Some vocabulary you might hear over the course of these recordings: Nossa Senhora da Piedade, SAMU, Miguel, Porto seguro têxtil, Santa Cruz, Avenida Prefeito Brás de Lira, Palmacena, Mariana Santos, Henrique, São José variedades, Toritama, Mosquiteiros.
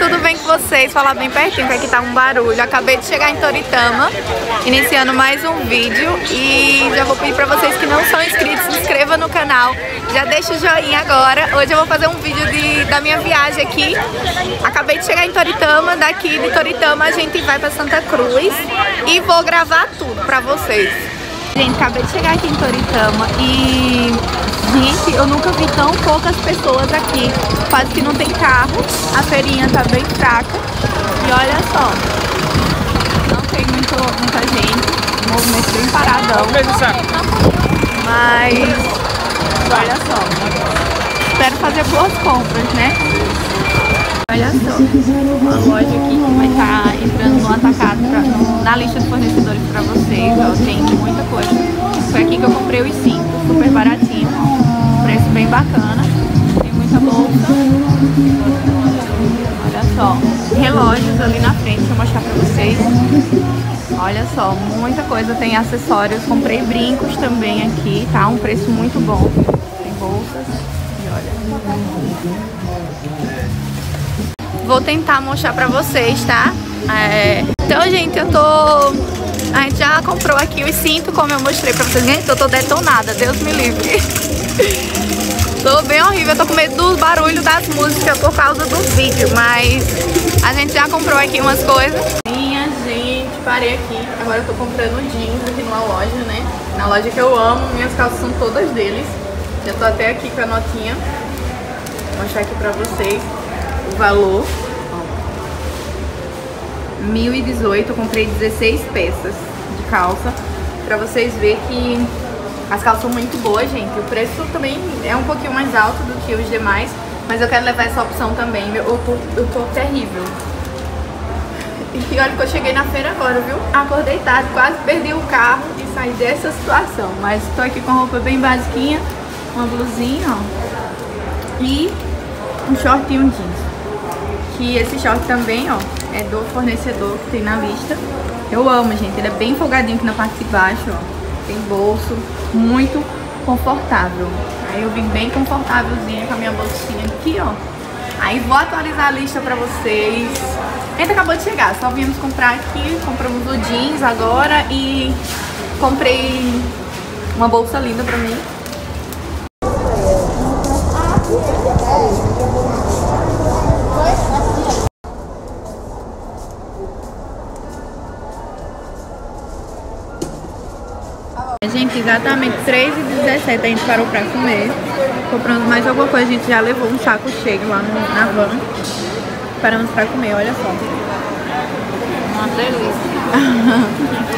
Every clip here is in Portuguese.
tudo bem com vocês? Falar bem pertinho, porque aqui tá um barulho. Acabei de chegar em Toritama, iniciando mais um vídeo, e já vou pedir pra vocês que não são inscritos, se inscrevam no canal, já deixa o joinha agora. Hoje eu vou fazer um vídeo da minha viagem aqui. Acabei de chegar em Toritama, daqui de Toritama a gente vai pra Santa Cruz e vou gravar tudo pra vocês. Gente, acabei de chegar aqui em Toritama e... gente, eu nunca vi tão poucas pessoas aqui. Quase que não tem carro. A feirinha tá bem fraca. E olha só, não tem muita gente. O movimento bem paradão. Mas olha só, espero fazer boas compras, né? Olha só, a loja aqui vai estar entrando no atacado na lista de fornecedores pra vocês. Ó, tem muita coisa. Foi aqui que eu comprei os 5, super baratinho, preço bem bacana. Tem muita bolsa. Olha só, relógios ali na frente, deixa eu mostrar pra vocês. Olha só, muita coisa, tem acessórios. Comprei brincos também aqui, tá? Um preço muito bom. Tem bolsas. E olha, vou tentar mostrar pra vocês, tá? Então, gente, a gente já comprou aqui os cintos, como eu mostrei pra vocês. Gente, eu tô detonada, Deus me livre. Tô bem horrível, eu tô com medo do barulho das músicas por causa do vídeo, mas a gente já comprou aqui umas coisas. Minha gente, parei aqui. Agora eu tô comprando jeans aqui numa loja, né? Na loja que eu amo, minhas calças são todas deles. Já tô até aqui com a notinha. Vou mostrar aqui pra vocês. O valor, ó, 1.018, eu comprei 16 peças de calça, pra vocês verem que as calças são muito boas, gente. O preço também é um pouquinho mais alto do que os demais, mas eu quero levar essa opção também. Eu tô terrível. E olha que eu cheguei na feira agora, viu? Acordei tarde, quase perdi o carro e saí dessa situação, mas tô aqui com roupa bem basiquinha, uma blusinha, ó, e um shortinho jeans. E esse short também, ó, é do fornecedor que tem na lista. Eu amo, gente. Ele é bem folgadinho aqui na parte de baixo, ó. Tem bolso, muito confortável. Aí eu vim bem confortávelzinha com a minha bolsinha aqui, ó. Aí vou atualizar a lista pra vocês. A gente acabou de chegar, só viemos comprar aqui. Compramos o jeans agora e comprei uma bolsa linda pra mim. Gente, exatamente 3h17 a gente parou pra comer. Compramos mais alguma coisa, a gente já levou um saco cheio lá na van. Paramos pra comer, olha só. Uma delícia.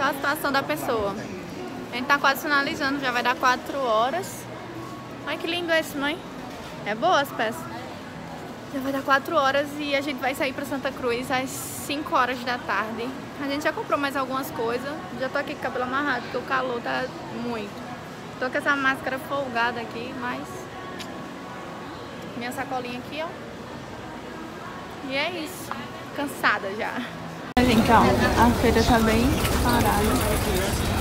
A situação da pessoa. A gente tá quase finalizando, já vai dar 4 horas. Olha que lindo esse, mãe. É boa as peças. Já vai dar 4 horas e a gente vai sair pra Santa Cruz às 5 horas da tarde. A gente já comprou mais algumas coisas. Já tô aqui com o cabelo amarrado, porque o calor tá muito. Tô com essa máscara folgada aqui, mas... minha sacolinha aqui, ó. E é isso. Cansada já. Então, a feira tá bem parada.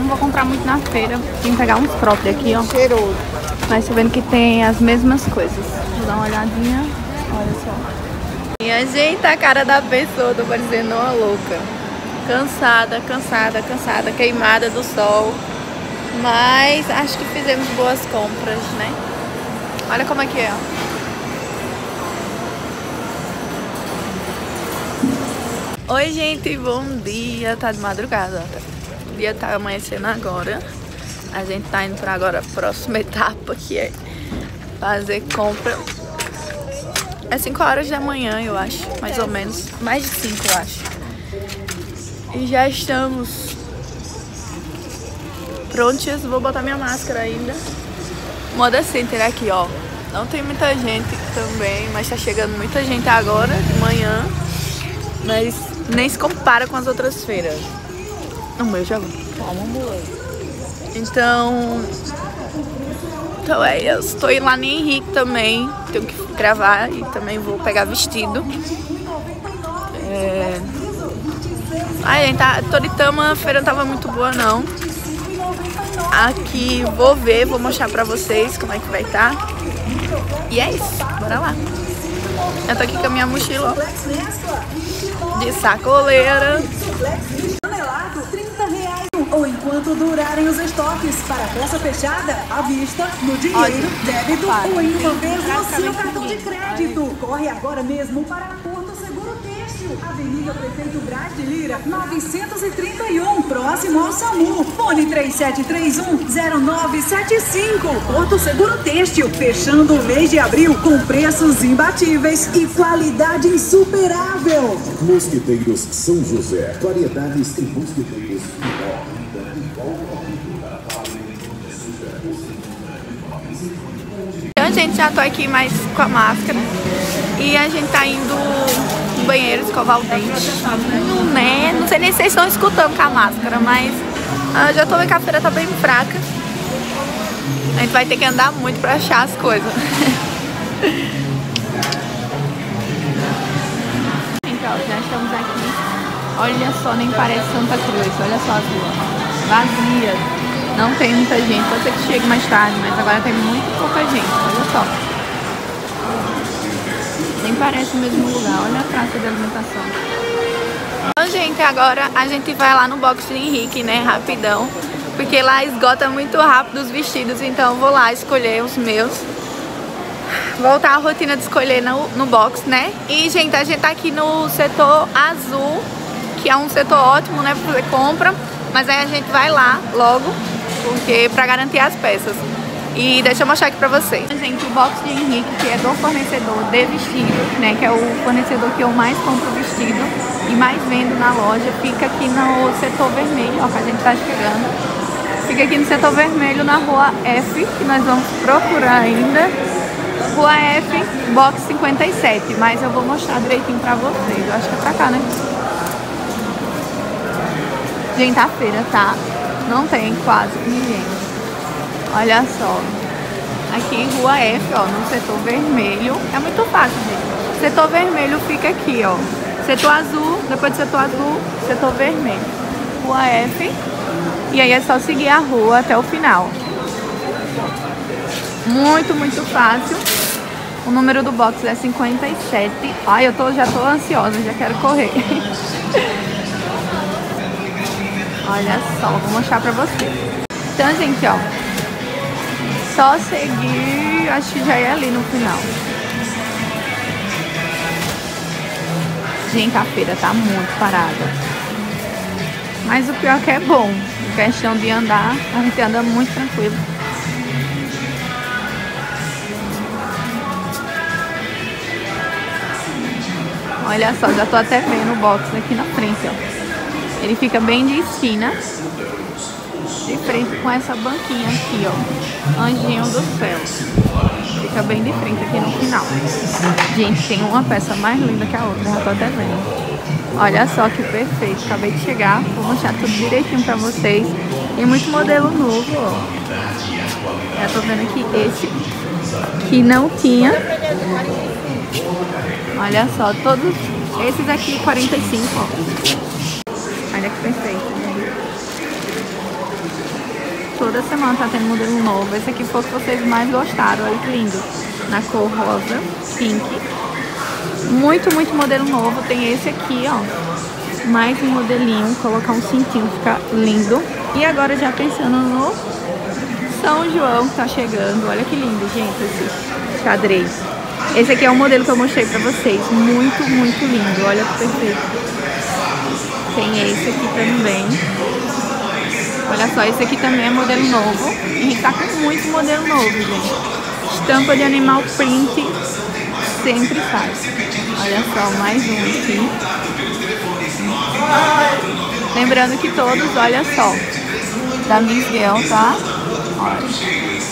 Não vou comprar muito na feira. Vim pegar uns próprios aqui, ó. Cheiroso. Mas tô vendo que tem as mesmas coisas. Vou dar uma olhadinha. Olha só. E ajeita a cara da pessoa, tô parecendo uma louca. Cansada, cansada, cansada. Queimada do sol. Mas acho que fizemos boas compras, né? Olha como é que é, ó. Oi, gente, bom dia. Tá de madrugada. O dia tá amanhecendo agora. A gente tá indo pra agora a próxima etapa, que é fazer compra. É 5 horas da manhã, eu acho. Mais ou menos. Mais de 5, eu acho. E já estamos prontos. Vou botar minha máscara ainda. Moda Center aqui, ó. Não tem muita gente também, mas tá chegando muita gente agora, de manhã. Mas nem se compara com as outras feiras. Não, mas eu já vou. Calma, amor. Então é isso. Tô indo lá no Henrique também. Tenho que gravar e também vou pegar vestido. Ai, gente, a Toritama, a feira não tava muito boa, não. Aqui vou ver, vou mostrar pra vocês como é que vai estar. E é isso, bora lá. Eu tô aqui com a minha mochila, ó, de sacoleira. Ou enquanto durarem os estoques, para a peça fechada, à vista, no dinheiro, olha, débito ou em uma vez no seu cartão de crédito. Ai. Corre agora mesmo para Porto Seguro Têxtil, Avenida Prefeito Brás de Lira, 931, próximo ao SAMU. Fone 3731-0975. Porto Seguro Têxtil, fechando o mês de abril com preços imbatíveis e qualidade insuperável. Mosquiteiros São José, variedades e mosquiteiros. Então, gente, já tô aqui mais com a máscara e a gente tá indo no banheiro escovar o dente. Não sei nem se vocês estão escutando com a máscara, mas já tô vendo que a feira tá bem fraca. A gente vai ter que andar muito pra achar as coisas. Então, já estamos aqui. Olha só, nem parece Santa Cruz, olha só as ruas vazias. Não tem muita gente, pode ser que chegue mais tarde, mas agora tem muito pouca gente, olha só. Nem parece o mesmo lugar, olha a praça de alimentação. Então, gente, agora a gente vai lá no box de Henrique, né, rapidão. Porque lá esgota muito rápido os vestidos, então eu vou lá escolher os meus. Voltar à rotina de escolher no box, né. E, gente, a gente tá aqui no setor azul, que é um setor ótimo, né, pra fazer compra. Mas aí a gente vai lá logo, porque pra garantir as peças. E deixa eu mostrar aqui pra vocês. Gente, o box de Henrique, que é do fornecedor de vestido, né? Que é o fornecedor que eu mais compro vestido e mais vendo na loja. Fica aqui no setor vermelho, ó, que a gente tá chegando. Fica aqui no setor vermelho, na rua F, que nós vamos procurar ainda. Rua F, box 57. Mas eu vou mostrar direitinho pra vocês. Eu acho que é pra cá, né? Gente, a feira tá... Não tem quase ninguém. Olha só. Aqui rua F, ó, no setor vermelho. É muito fácil, gente. Setor vermelho fica aqui, ó. Setor azul, depois do setor azul, setor vermelho. Rua F. E aí é só seguir a rua até o final. Muito, muito fácil. O número do box é 57. Ai, já tô ansiosa, já quero correr. Olha só, vou mostrar pra vocês. Então, gente, ó, só seguir, acho que já é ali no final. Gente, a feira tá muito parada. Mas o pior que é bom. Em questão de andar, a gente anda muito tranquilo. Olha só, já tô até vendo o box aqui na frente, ó. Ele fica bem de esquina, de frente com essa banquinha aqui, ó, Anjinho do Céu. Fica bem de frente aqui no final. Gente, tem uma peça mais linda que a outra, já tô até vendo. Olha só que perfeito, acabei de chegar, vou mostrar tudo direitinho pra vocês. Tem muito modelo novo, ó. Já tô vendo aqui esse, que não tinha. Olha só, todos esses aqui, 45, ó. Olha que perfeito, né? Toda semana tá tendo modelo novo. Esse aqui foi o que vocês mais gostaram. Olha que lindo. Na cor rosa, pink. Muito, muito modelo novo. Tem esse aqui, ó. Mais um modelinho. Colocar um cintinho, fica lindo. E agora já pensando no São João que tá chegando. Olha que lindo, gente, esse xadrez. Esse aqui é o modelo que eu mostrei pra vocês. Muito, muito lindo. Olha que perfeito. Tem esse aqui também. Olha só, esse aqui também é modelo novo. E tá com muito modelo novo, gente. Estampa de animal print sempre faz. Olha só, mais um aqui. Lembrando que todos, olha só, da Miguel, tá?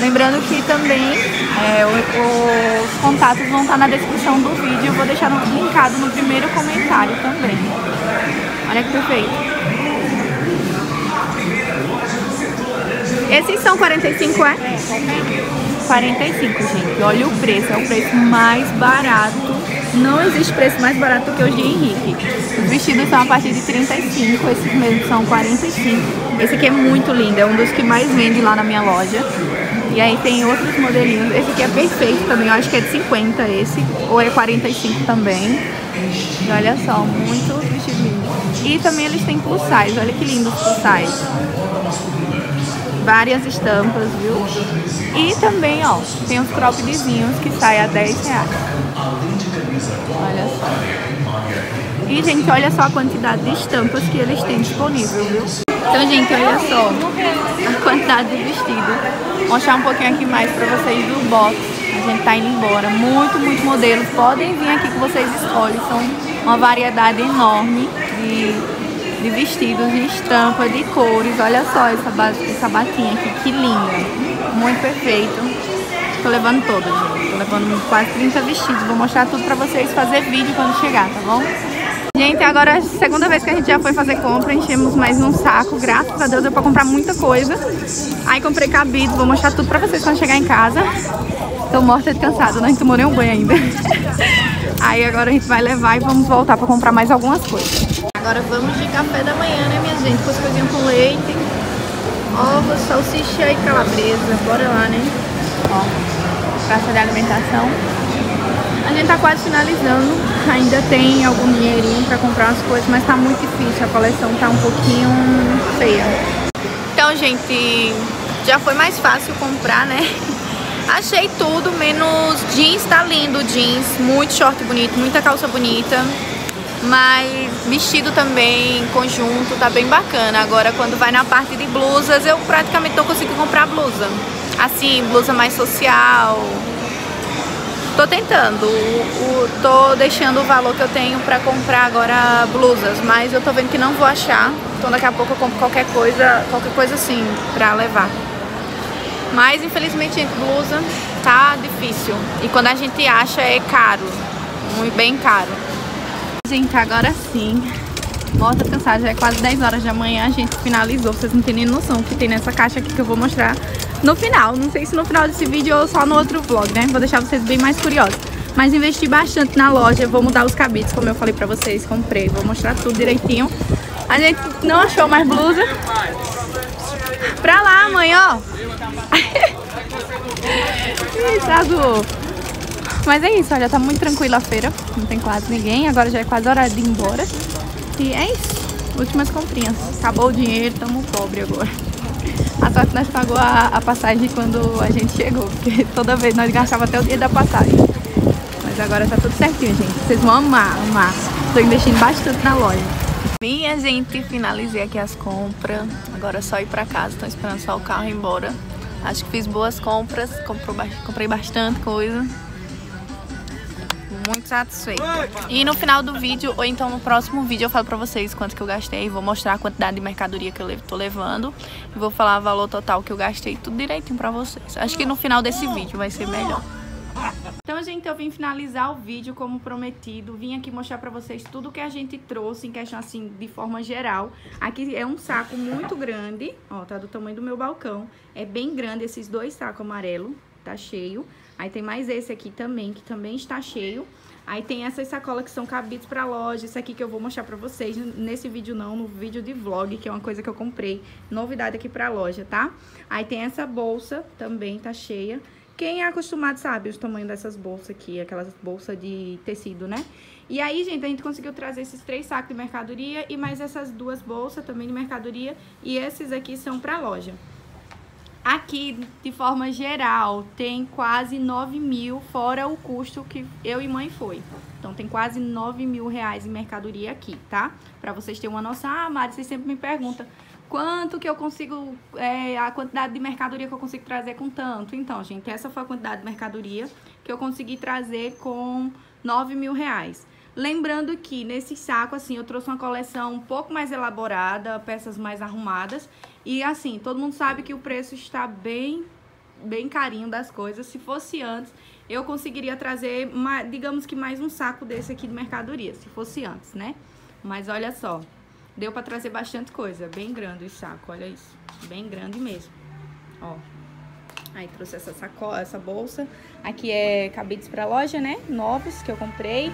Lembrando que também os contatos vão estar na descrição do vídeo. Eu vou deixar linkado no primeiro comentário também. Olha que perfeito. Esses são 45, é? 45, gente. Olha o preço. É o preço mais barato. Não existe preço mais barato do que os de Henrique. Os vestidos são a partir de 35. Esses mesmos são 45. Esse aqui é muito lindo. É um dos que mais vende lá na minha loja. E aí tem outros modelinhos. Esse aqui é perfeito também. Eu acho que é de 50 esse. Ou é 45 também. E olha só, muito vestido lindo. E também eles têm plus size. Olha que lindo os plus size. Várias estampas, viu? E também, ó, tem os croppedzinhos que saem a 10 reais. Olha só. E, gente, olha só a quantidade de estampas que eles têm disponível, viu? Então, gente, olha só a quantidade de vestido. Vou mostrar um pouquinho aqui mais pra vocês do box. A gente tá indo embora. Muito, muito modelo. Podem vir aqui que vocês escolhem. São uma variedade enorme de vestidos, de estampa, de cores. Olha só essa batinha aqui, que linda, muito perfeito. Tô levando todas, gente. Tô levando quase 30 vestidos. Vou mostrar tudo pra vocês, fazer vídeo quando chegar, tá bom? Gente, agora é a segunda vez que a gente já foi fazer compra. Enchemos mais um saco, graças a Deus deu pra comprar muita coisa. Aí comprei cabido, vou mostrar tudo pra vocês quando chegar em casa. Tô morta de cansada, não tomou nenhum banho ainda. Aí agora a gente vai levar e vamos voltar pra comprar mais algumas coisas. Agora vamos de café da manhã, né, minha gente? Cuscuzinho com leite, ovos, salsicha e calabresa. Bora lá, né? Ó, praça de alimentação. A gente tá quase finalizando. Ainda tem algum dinheirinho pra comprar umas coisas, mas tá muito difícil. A coleção tá um pouquinho feia. Então, gente, já foi mais fácil comprar, né? Achei tudo, menos jeans. Tá lindo o jeans. Muito short bonito, muita calça bonita. Mas vestido também, conjunto, tá bem bacana. Agora quando vai na parte de blusas, eu praticamente não consigo comprar blusa. Assim, blusa mais social. Tô tentando, tô deixando o valor que eu tenho pra comprar agora blusas. Mas eu tô vendo que não vou achar. Então daqui a pouco eu compro qualquer coisa assim, pra levar. Mas infelizmente, gente, blusa tá difícil. E quando a gente acha é caro, bem caro. Gente, agora sim, volta cansada, já é quase 10 horas da manhã, a gente finalizou. Vocês não têm nem noção o que tem nessa caixa aqui que eu vou mostrar no final. Não sei se no final desse vídeo ou só no outro vlog, né? Vou deixar vocês bem mais curiosos. Mas investi bastante na loja, vou mudar os cabides, como eu falei pra vocês, comprei, vou mostrar tudo direitinho. A gente não achou mais blusa. Pra lá, mãe, ó. Mas é isso, olha, tá muito tranquila a feira, não tem quase ninguém, agora já é quase hora de ir embora. E é isso, últimas comprinhas, acabou o dinheiro, tamo pobre agora. A sorte nós pagou a passagem quando a gente chegou, porque toda vez nós gastava até o dia da passagem. Mas agora tá tudo certinho, gente, vocês vão amar, amar. Tô investindo bastante na loja. Minha gente, finalizei aqui as compras, agora é só ir pra casa, tô esperando só o carro ir embora. Acho que fiz boas compras, comprei bastante coisa. Muito satisfeita. E no final do vídeo, ou então no próximo vídeo, eu falo pra vocês quanto que eu gastei. Vou mostrar a quantidade de mercadoria que eu tô levando. E vou falar o valor total que eu gastei, tudo direitinho pra vocês. Acho que no final desse vídeo vai ser melhor. Então, gente, eu vim finalizar o vídeo como prometido. Vim aqui mostrar pra vocês tudo que a gente trouxe em questão, assim, de forma geral. Aqui é um saco muito grande. Ó, tá do tamanho do meu balcão. É bem grande esses dois sacos amarelos. Tá cheio. Aí tem mais esse aqui também, que também está cheio. Aí tem essas sacolas que são cabidos pra loja. Isso aqui que eu vou mostrar pra vocês nesse vídeo não, no vídeo de vlog, que é uma coisa que eu comprei. Novidade aqui pra loja, tá? Aí tem essa bolsa, também tá cheia. Quem é acostumado sabe os tamanhos dessas bolsas aqui, aquelas bolsas de tecido, né? E aí, gente, a gente conseguiu trazer esses 3 sacos de mercadoria e mais essas 2 bolsas também de mercadoria. E esses aqui são pra loja. Aqui, de forma geral, tem quase 9 mil, fora o custo que eu e mãe foi. Então, tem quase 9 mil reais em mercadoria aqui, tá? Pra vocês terem uma noção. Ah, Mari, vocês sempre me perguntam quanto que eu consigo, a quantidade de mercadoria que eu consigo trazer com tanto. Então, gente, essa foi a quantidade de mercadoria que eu consegui trazer com 9 mil reais. Lembrando que nesse saco, assim, eu trouxe uma coleção um pouco mais elaborada, peças mais arrumadas. E, assim, todo mundo sabe que o preço está bem carinho das coisas. Se fosse antes, eu conseguiria trazer, digamos que mais um saco desse aqui de mercadoria, se fosse antes, né? Mas olha só, deu pra trazer bastante coisa, bem grande o saco, olha isso, bem grande mesmo. Ó. Aí trouxe essa sacola, essa bolsa. Aqui é cabides pra loja, né? Novos que eu comprei.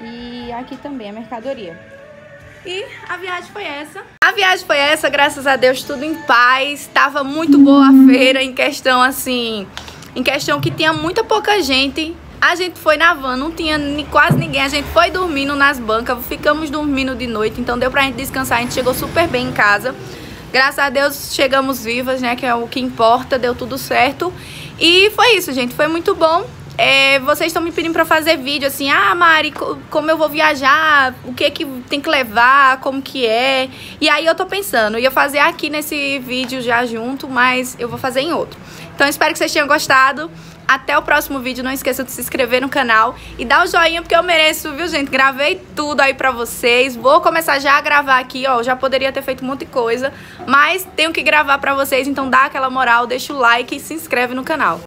E aqui também a mercadoria. E a viagem foi essa. A viagem foi essa, graças a Deus, tudo em paz. Tava muito boa a feira em questão, assim... Em questão que tinha muita pouca gente. A gente foi na van, não tinha quase ninguém. A gente foi dormindo nas bancas, ficamos dormindo de noite. Então deu pra gente descansar, a gente chegou super bem em casa. Graças a Deus chegamos vivas, né? Que é o que importa, deu tudo certo. E foi isso, gente, foi muito bom. Vocês estão me pedindo pra fazer vídeo assim, ah, Mari, como eu vou viajar, o que tem que levar, como que é. E aí eu tô pensando, ia fazer aqui nesse vídeo já junto, mas eu vou fazer em outro. Então espero que vocês tenham gostado. Até o próximo vídeo, não esqueça de se inscrever no canal e dar o joinha porque eu mereço, viu, gente? Gravei tudo aí pra vocês, vou começar já a gravar aqui, ó, já poderia ter feito um monte de coisa, mas tenho que gravar pra vocês, então dá aquela moral, deixa o like e se inscreve no canal.